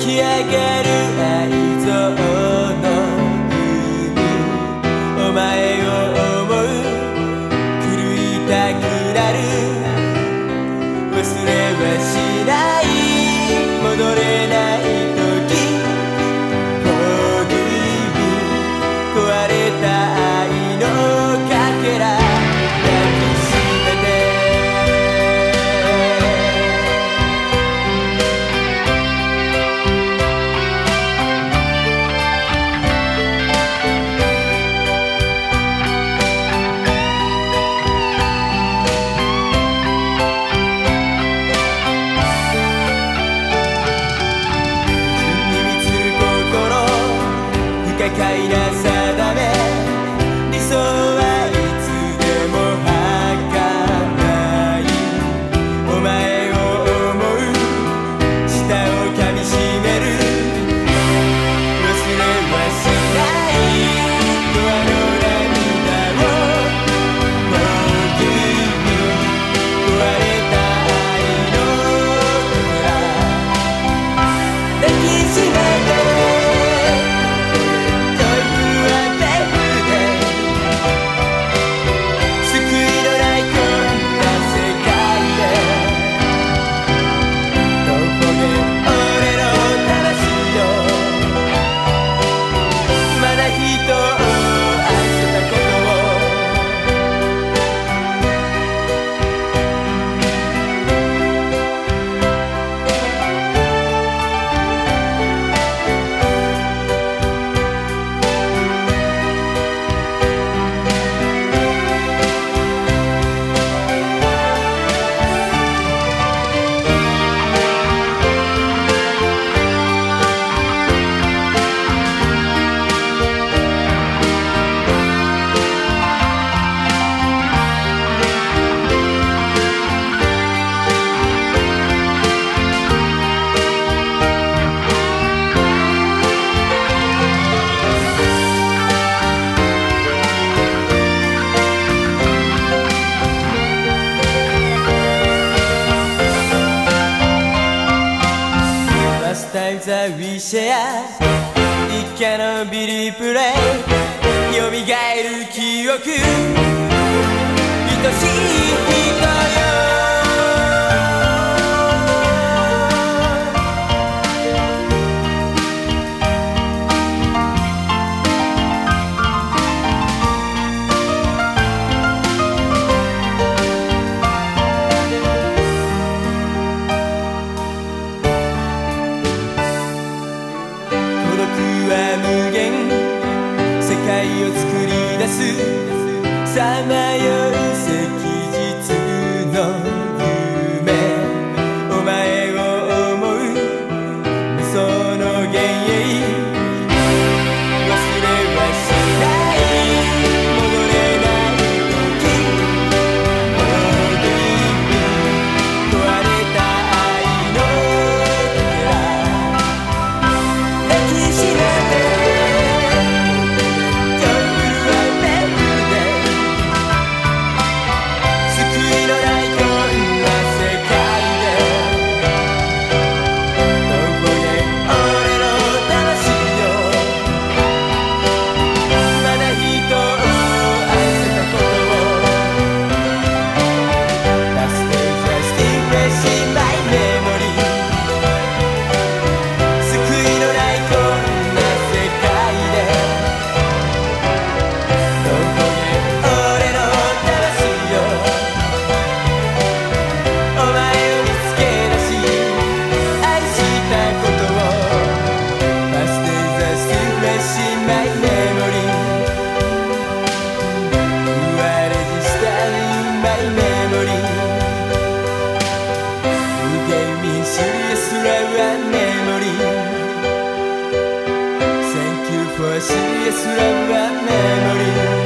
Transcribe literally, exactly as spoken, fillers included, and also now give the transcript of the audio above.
き上げる愛憎の海、お前を思う狂いたくなる、忘れはしない戻れない時、僕に壊れた愛のかけらThat we share. It cannot be replayed. よみがえる記憶。愛しい人よ。さまよう赤日の夢、お前を思う無双の幻影、忘れはしない戻れない時、もう君壊れた愛の扉抱きしめてSerious love and memory.